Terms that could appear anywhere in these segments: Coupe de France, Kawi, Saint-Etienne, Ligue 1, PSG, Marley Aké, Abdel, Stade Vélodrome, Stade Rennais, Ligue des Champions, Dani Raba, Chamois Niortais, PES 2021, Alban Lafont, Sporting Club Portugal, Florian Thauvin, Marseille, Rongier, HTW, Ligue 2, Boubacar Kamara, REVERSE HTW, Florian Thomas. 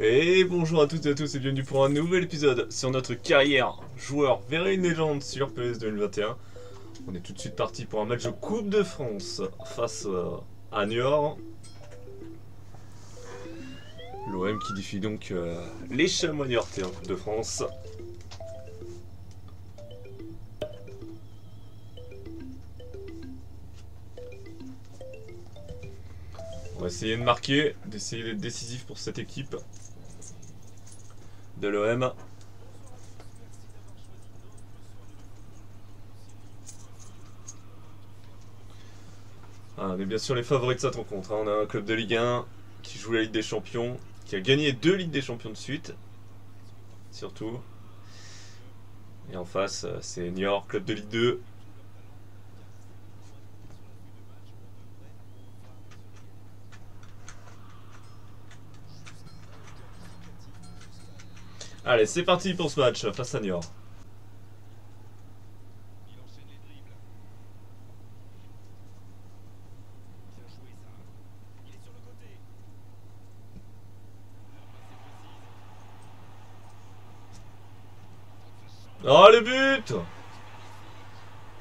Et bonjour à toutes et à tous et bienvenue pour un nouvel épisode sur notre carrière joueur vers une légende sur PS 2021. On est tout de suite parti pour un match de Coupe de France face à Niort. L'OM qui défie donc les Chamois Niortais en Coupe de France. On va essayer de marquer, d'essayer d'être décisif pour cette équipe de l'OM. Ah, on est bien sûr les favoris de cette rencontre. On a un club de Ligue 1 qui joue la Ligue des Champions, qui a gagné 2 Ligues des Champions de suite, surtout. Et en face, c'est Niort, club de Ligue 2. Allez, c'est parti pour ce match face à Niort. Oh, le but!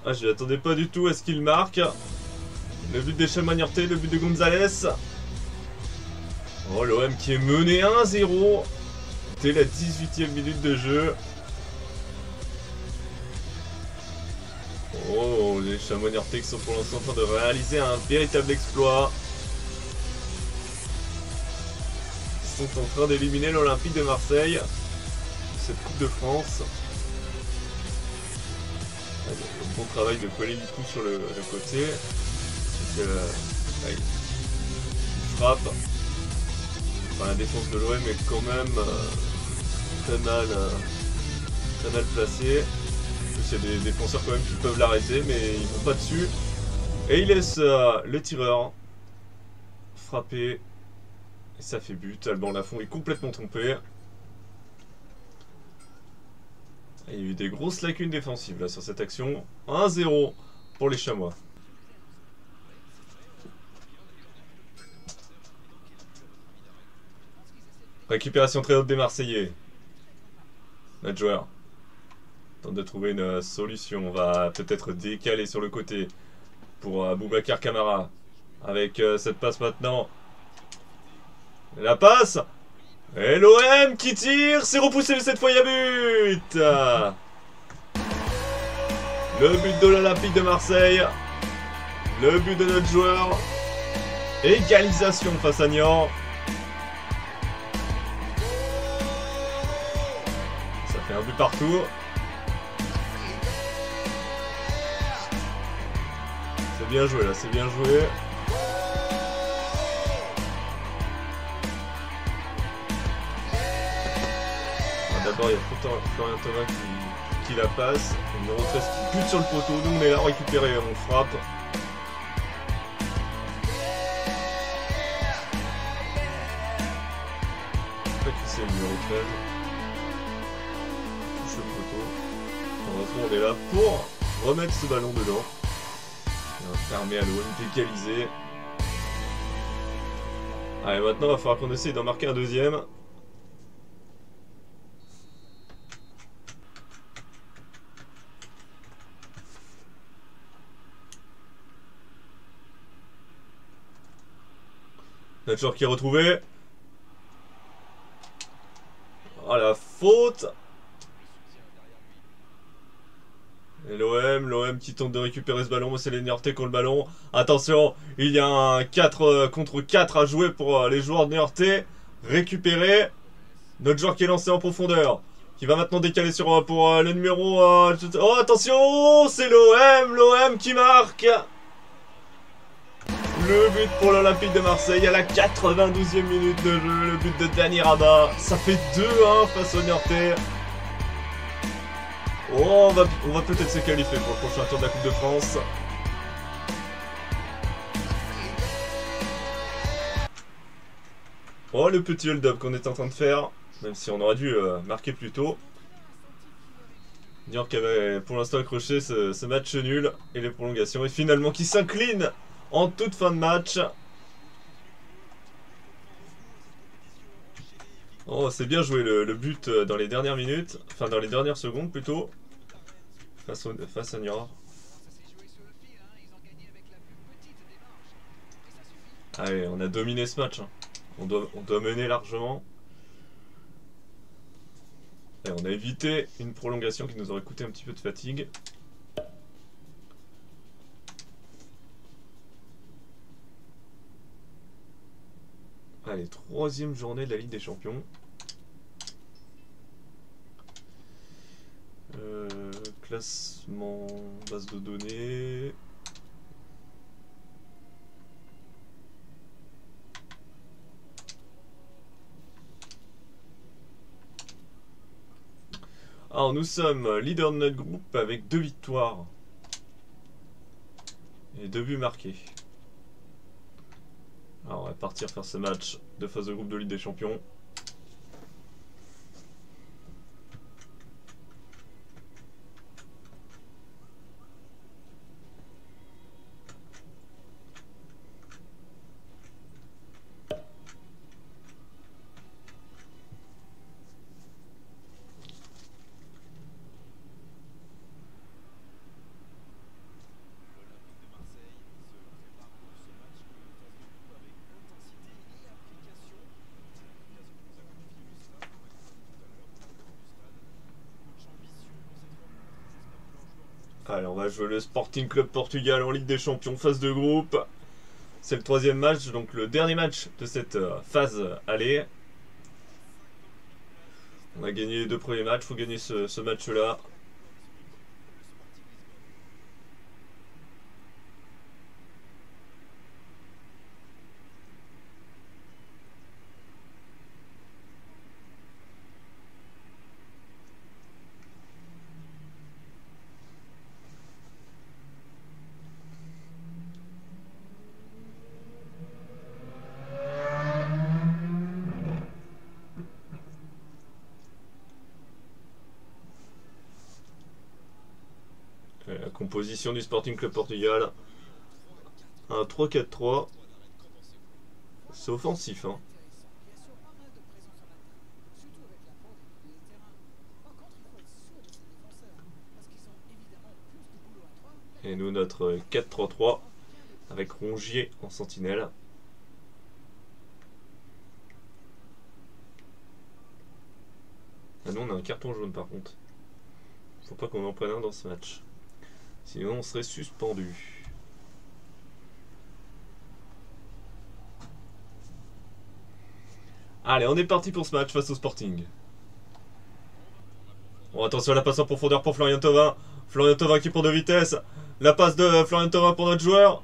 Ah, je ne l'attendais pas du tout à ce qu'il marque. Le but des Chamois Niortais, le but de Gonzalez. Oh, l'OM qui est mené 1-0. Dès la 18e minute de jeu. Oh, les Chamois Niortais qui sont pour l'instant en train de réaliser un véritable exploit. Ils sont en train d'éliminer l'Olympique de Marseille. Cette Coupe de France. Le bon travail de coller du coup sur le côté. Il frappe. Enfin, la défense de l'OM est quand même très mal placée. Il y a des défenseurs quand même qui peuvent l'arrêter, mais ils vont pas dessus. Et il laisse le tireur frapper. Et ça fait but. Alban Lafont est complètement trompé. Et il y a eu des grosses lacunes défensives là sur cette action. 1-0 pour les Chamois. Récupération très haute des Marseillais. Notre joueur tente de trouver une solution. On va peut-être décaler sur le côté pour Boubacar Kamara. Avec cette passe maintenant. La passe. Et l'OM qui tire. C'est repoussé mais cette fois il y a but. Le but de l'Olympique de Marseille. Le but de notre joueur. Égalisation face à Niort. Et un but partout. C'est bien joué là, c'est bien joué. Ah, d'abord il y a Florian Thomas qui la passe. Le numéro 13 qui bute sur le poteau. Nous on est là récupéré, on frappe. Je sais pas qui c'est le numéro 13. On est là pour remettre ce ballon dedans. Et on permet à l'OM d'égaliser. Allez, maintenant il va falloir qu'on essaye d'en marquer un deuxième. Notre joueur qui est retrouvé. Oh, la faute! L'OM qui tente de récupérer ce ballon, c'est les Niortais qui ont le ballon. Attention, il y a un 4 contre 4 à jouer pour les joueurs de Niortais. Récupérer notre joueur qui est lancé en profondeur, qui va maintenant décaler sur pour le numéro... Oh, attention, c'est l'OM qui marque. Le but pour l'Olympique de Marseille à la 92e minute de jeu, le but de Dani Raba. Ça fait 2-1 face aux Niortais. Oh, on va peut-être se qualifier pour le prochain tour de la Coupe de France. Oh, le petit hold-up qu'on est en train de faire. Même si on aurait dû marquer plus tôt. Niort avait pour l'instant accroché ce match nul et les prolongations. Et finalement qui s'incline en toute fin de match. Oh, c'est bien joué le but dans les dernières minutes, enfin dans les dernières secondes plutôt, face à Niort. Allez, on a dominé ce match, hein. On doit mener largement. Et on a évité une prolongation qui nous aurait coûté un petit peu de fatigue. Allez, troisième journée de la Ligue des Champions. Classement, base de données. Alors, nous sommes leader de notre groupe avec 2 victoires. Et 2 buts marqués. Alors, on va partir faire ce match de phase de groupe de Ligue des Champions. Allez, on va jouer le Sporting Club Portugal en Ligue des Champions, phase de groupe. C'est le 3e match, donc le dernier match de cette phase aller. On a gagné les 2 premiers matchs, il faut gagner ce match-là. Composition du Sporting Club Portugal, un 3-4-3, c'est offensif, hein. Et nous, notre 4-3-3 avec Rongier en sentinelle. Ah non, on a un carton jaune par contre, faut pas qu'on en prenne un dans ce match. Sinon on serait suspendu. Allez, on est parti pour ce match face au Sporting. Oh, attention à la passe en profondeur pour Florian Thauvin. Florian Thauvin qui prend de vitesse. La passe de Florian Thauvin pour notre joueur.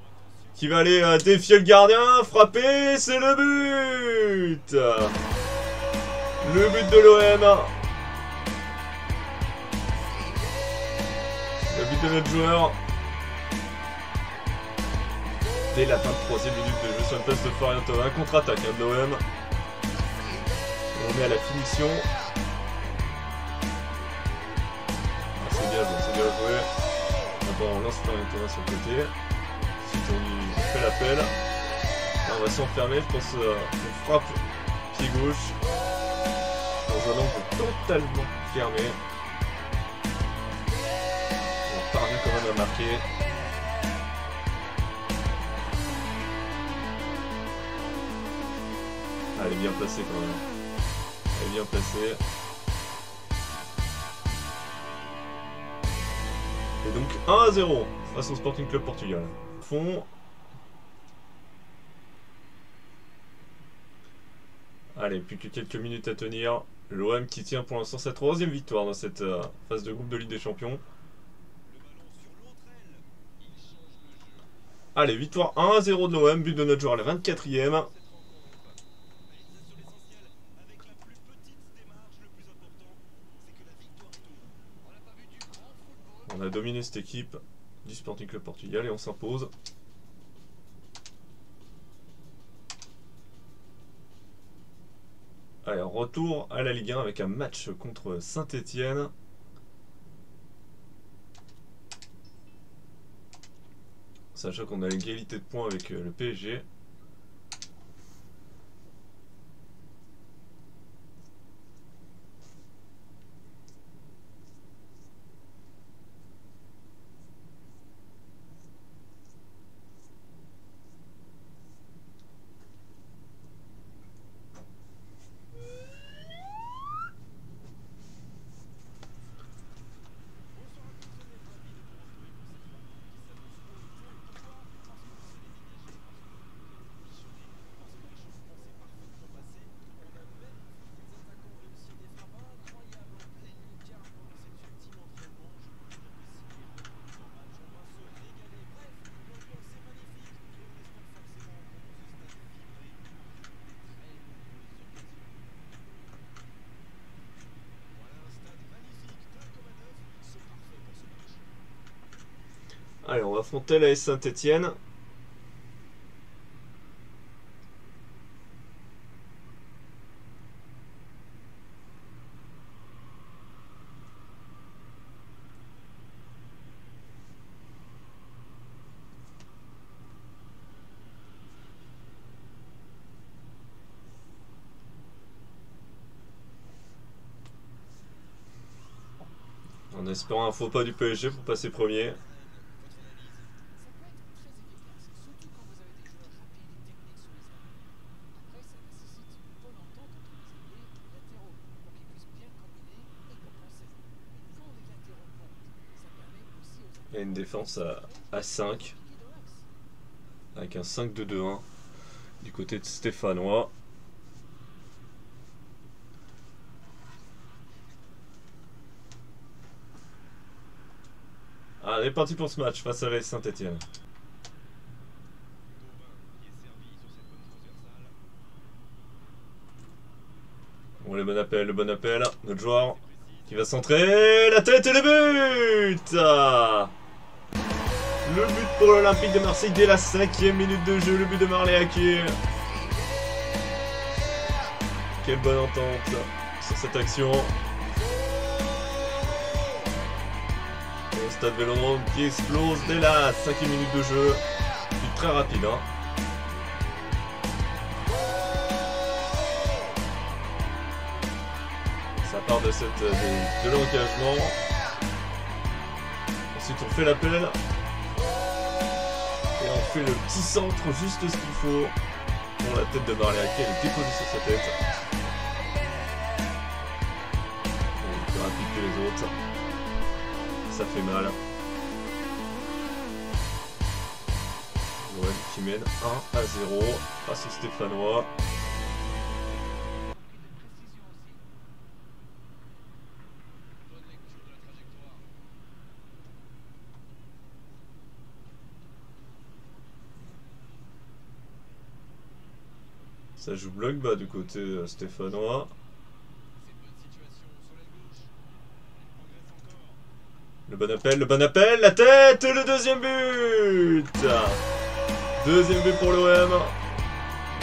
Qui va aller défier le gardien. Frapper, c'est le but. Le but de l'OM. De notre joueur dès la fin de 3e minute de jeu sur une place de Florian Thomas, contre-attaque hein, de l'OM. On est à la finition. Ah, c'est bien joué. D'abord on lance Florian Thomas sur le côté. Ensuite on lui fait l'appel. On va s'enfermer, je pense qu'on frappe pied gauche dans un angle totalement fermé. Parvient quand même à marquer. Ah, elle est bien placée quand même. Elle est bien placée. Et donc 1-0 face au Sporting Club Portugal. Fond. Allez, plus que quelques minutes à tenir. L'OM qui tient pour l'instant sa 3e victoire dans cette phase de groupe de Ligue des Champions. Allez, victoire 1-0 de l'OM, but de notre joueur à la 24e. On a dominé cette équipe du Sporting Club Portugal et on s'impose. Allez, retour à la Ligue 1 avec un match contre Saint-Etienne. Sachant qu'on a l'égalité de points avec le PSG. Allez, on va affronter la Saint-Etienne. En espérant un faux pas du PSG pour passer premier. Il y a une défense à 5 avec un 5-2-2-1 du côté de Stéphanois. Allez, parti pour ce match face à la Saint-Etienne. Bon, le bon appel, notre joueur qui va centrer, la tête et le but. Le but pour l'Olympique de Marseille dès la 5e minute de jeu, le but de Marley Aké. Quelle bonne entente sur cette action. Stade Vélodrome qui explose dès la 5e minute de jeu. C'est très rapide. Hein. Ça part de l'engagement. Ensuite on fait l'appel. Et on fait le petit centre, juste ce qu'il faut. Pour la tête de Marley Aké, elle est déposée sur sa tête. Elle est plus rapide que les autres. Ça fait mal. Ouais, qui mène 1-0 face aux Stéphanois. Ça joue bloc bas du côté Stéphanois. Le bon appel, la tête, le deuxième but! Deuxième but pour l'OM.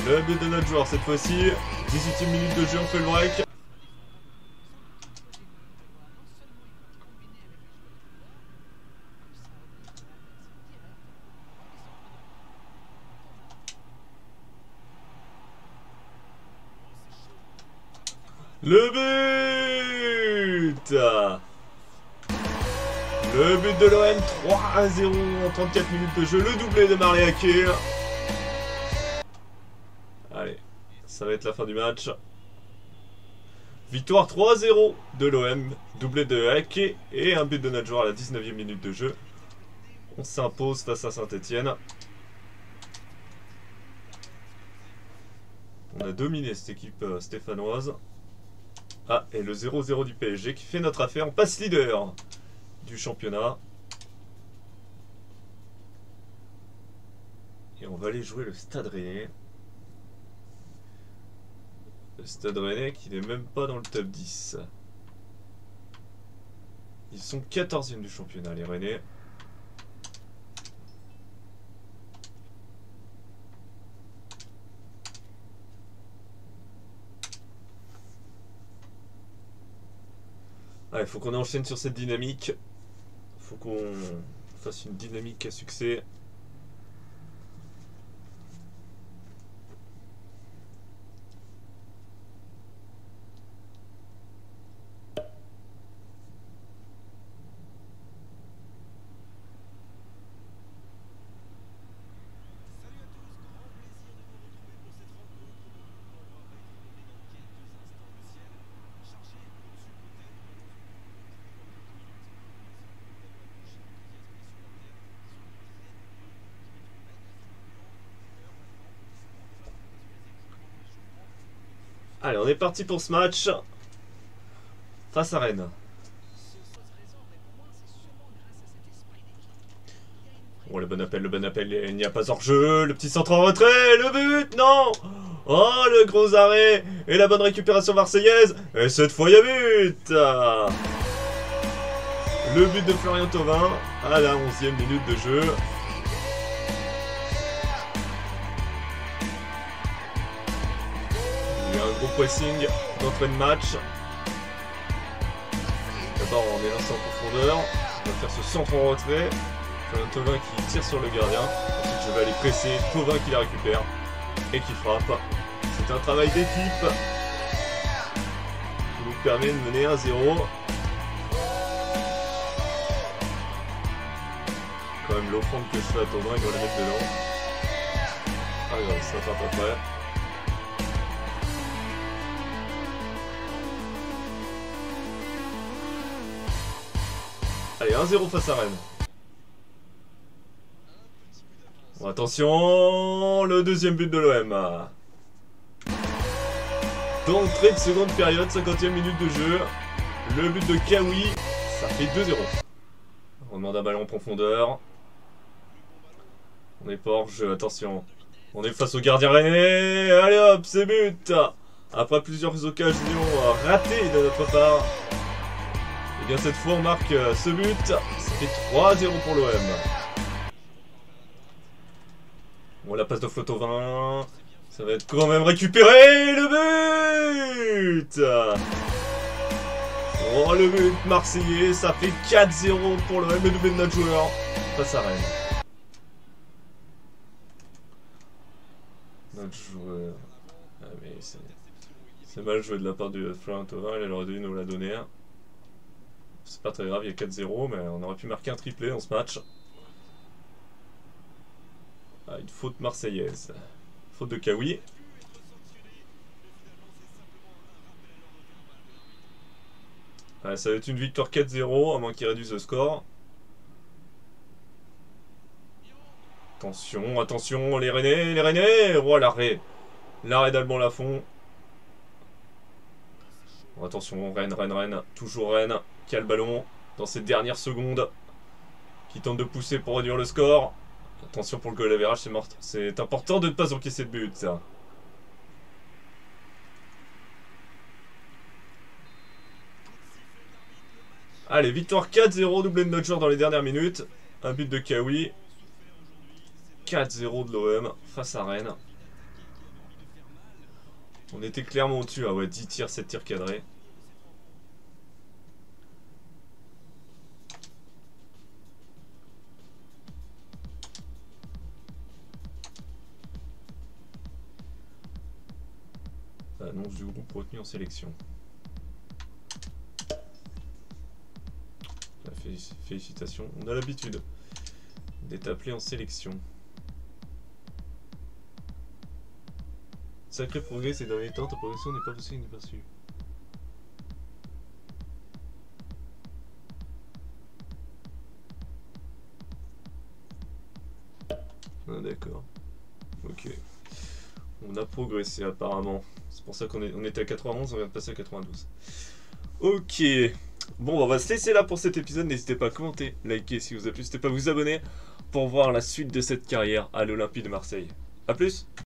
Le but de notre joueur cette fois-ci. 18e minute de jeu, on fait le break. Le but! Le but de l'OM, 3-0 en 34 minutes de jeu. Le doublé de Marley Aké. Allez, ça va être la fin du match. Victoire 3-0 de l'OM. Doublé de Aké et un but de notre joueur à la 19e minute de jeu. On s'impose face à Saint-Etienne. On a dominé cette équipe stéphanoise. Ah, et le 0-0 du PSG qui fait notre affaire. On passe leader du championnat et on va aller jouer le Stade Rennais, qui n'est même pas dans le top 10. Ils sont 14e du championnat, les Rennais. Allez, faut qu'on enchaîne sur cette dynamique. Faut qu'on fasse une dynamique à succès. Allez, on est parti pour ce match face à Rennes. Oh, le bon appel, il n'y a pas hors-jeu, le petit centre en retrait, le but, non! Oh, le gros arrêt et la bonne récupération marseillaise, et cette fois, il y a but! Le but de Florian Thauvin à la 11e minute de jeu. Il y a un gros pressing d'entrée de match. D'abord on est lancé en profondeur. On va faire ce centre en retrait. Florian Thauvin qui tire sur le gardien. Ensuite je vais aller presser. Thauvin qui la récupère et qui frappe. C'est un travail d'équipe qui nous permet de mener 1-0. Quand même l'offrande que je fais à Thauvin, il doit la mettre dedans. Ah non, ça ne frappe pas. Allez, 1-0 face à Rennes. Bon, attention, le deuxième but de l'OM. D'entrée de seconde période, 50e minute de jeu. Le but de Kawi, ça fait 2-0. On demande un ballon en profondeur. On est pas hors jeu, attention. On est face au gardien rennais. Allez hop, c'est but. Après plusieurs occasions ratées de notre part. Et bien cette fois on marque ce but. Ça fait 3-0 pour l'OM. Bon, la passe de Thauvin. Ça va être quand même récupéré. Le but. Oh, le but marseillais, ça fait 4-0 pour l'OM et le but de notre joueur face à Rennes. Notre joueur... Ah mais c'est mal joué de la part de Florian Thauvin, il aurait dû nous la donner. C'est pas très grave, il y a 4-0, mais on aurait pu marquer un triplé dans ce match. Ah, une faute marseillaise. Faute de Kawi. Ouais, ça va être une victoire 4-0, à moins qu'il réduise le score. Attention, attention, les Rennais, les Rennais. Oh, l'arrêt. L'arrêt d'Alban Lafont. Oh, attention, Rennes, Rennes, Rennes. Toujours Rennes, qui a le ballon dans ces dernières secondes. Qui tente de pousser pour réduire le score. Attention pour le goal average, c'est mort. C'est important de ne pas encaisser de but, ça. Allez, victoire 4-0, doublé de notre joueur dans les dernières minutes. Un but de Kawi. 4-0 de l'OM face à Rennes. On était clairement au-dessus. Ah ouais, 10 tirs, 7 tirs cadrés. Annonce du groupe retenu en sélection. Félicitations, on a l'habitude d'être appelé en sélection. Sacré progrès ces derniers temps, ta progression n'est pas passée inaperçue. Ah, d'accord. Ok. On a progressé apparemment. C'est pour ça qu'on était à 91, on vient de passer à 92. Ok. Bon, on va se laisser là pour cet épisode. N'hésitez pas à commenter, liker si vous a plu. N'hésitez pas à vous abonner pour voir la suite de cette carrière à l'Olympique de Marseille. A plus!